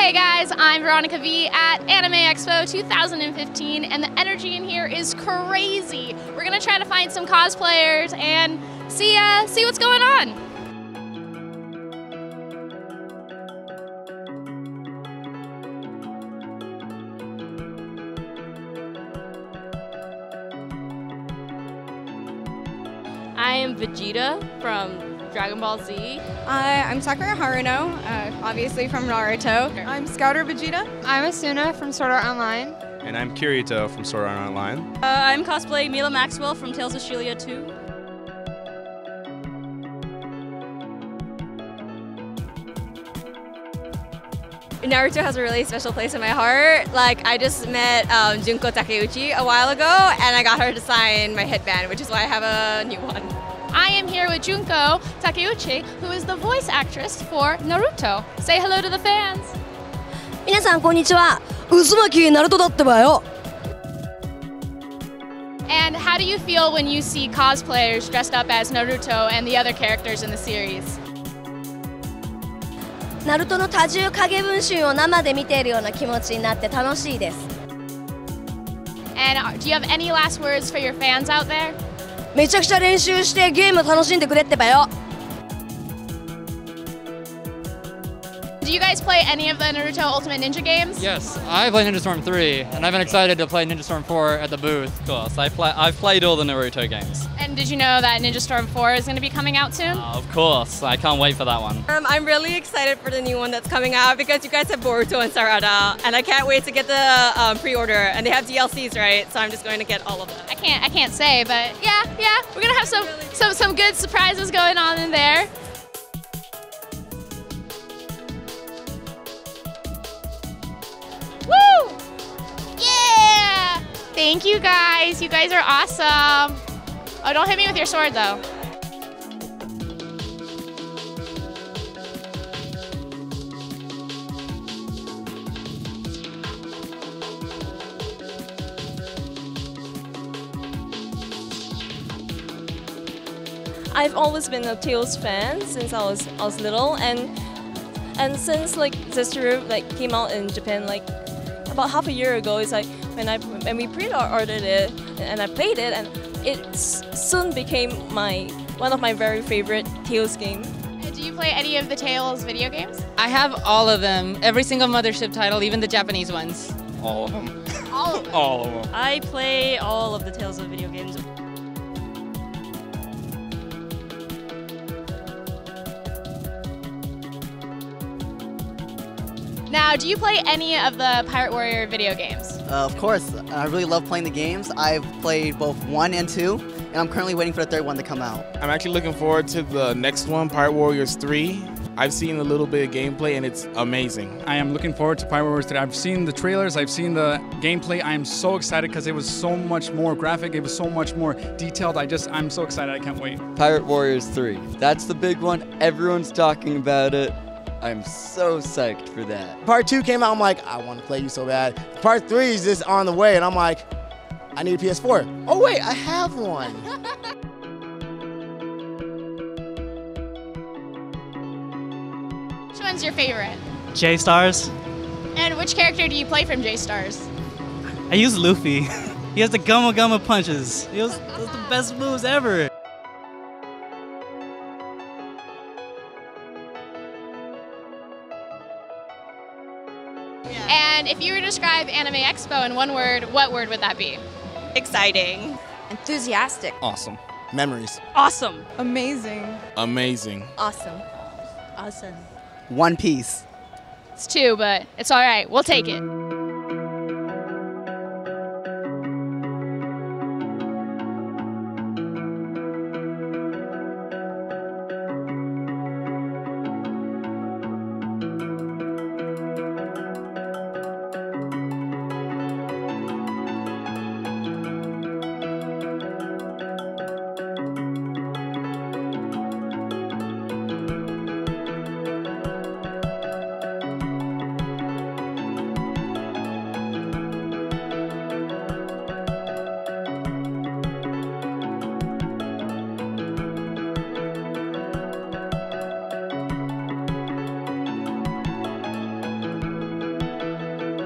Hey guys, I'm Veronica V at Anime Expo 2015, and the energy in here is crazy. We're gonna try to find some cosplayers and see what's going on. I am Vegeta from Dragon Ball Z. I'm Sakura Haruno, obviously from Naruto. Okay. I'm Scouter Vegeta. I'm Asuna from Sword Art Online. And I'm Kirito from Sword Art Online. I'm cosplaying Mila Maxwell from Tales of Xillia 2. Naruto has a really special place in my heart. Like, I just met Junko Takeuchi a while ago, and I got her to sign my headband, which is why I have a new one. I am here with Junko Takeuchi, who is the voice actress for Naruto. Say hello to the fans. Minasan, konnichiwa. Uzumaki Naruto datte ba yo. And how do you feel when you see cosplayers dressed up as Naruto and the other characters in the series? ナルトの多重影分身を生で見ているような気持ちになって楽しいです。And do you have any last words for your fans out there? めちゃくちゃ練習してゲームを楽しんでくれってばよ。Do you guys play any of the Naruto Ultimate Ninja games? Yes, I play Ninja Storm 3, and I've been excited to play Ninja Storm 4 at the booth. Of course, I've played all the Naruto games. And did you know that Ninja Storm 4 is going to be coming out soon? Of course, I can't wait for that one. I'm really excited for the new one that's coming out because you guys have Boruto and Sarada, and I can't wait to get the pre-order. And they have DLCs, right? So I'm just going to get all of them. I can't say, but yeah, we're gonna have some good surprises going on in there. Woo! Yeah! Thank you guys. You guys are awesome. Oh, don't hit me with your sword though. I've always been a Tales fan since I was little, and since like Zestiria came out in Japan about half a year ago, it's like when we pre-ordered it and I played it, and it soon became one of my very favorite Tales game. Do you play any of the Tales video games? I have all of them, every single Mothership title, even the Japanese ones. All of them. All of them. All of them. I play all of the Tales of video games. Now, do you play any of the Pirate Warrior video games? Of course. I really love playing the games. I've played both 1 and 2, and I'm currently waiting for the third one to come out. I'm actually looking forward to the next one, Pirate Warriors 3. I've seen a little bit of gameplay, and it's amazing. I am looking forward to Pirate Warriors 3. I've seen the trailers. I've seen the gameplay. I am so excited because it was so much more graphic. It was so much more detailed. I'm so excited. I can't wait. Pirate Warriors 3. That's the big one. Everyone's talking about it. I'm so psyched for that. Part 2 came out, I'm like, I want to play you so bad. Part 3 is just on the way, and I'm like, I need a PS4. Oh wait, I have one. Which one's your favorite? J-Stars. And which character do you play from J-Stars? I use Luffy. He has the gumma gumma punches. He has the best moves ever. And if you were to describe Anime Expo in one word, what word would that be? Exciting. Enthusiastic. Awesome. Memories. Awesome. Amazing. Amazing. Awesome. Awesome. One Piece. It's 2, but it's all right. We'll take it.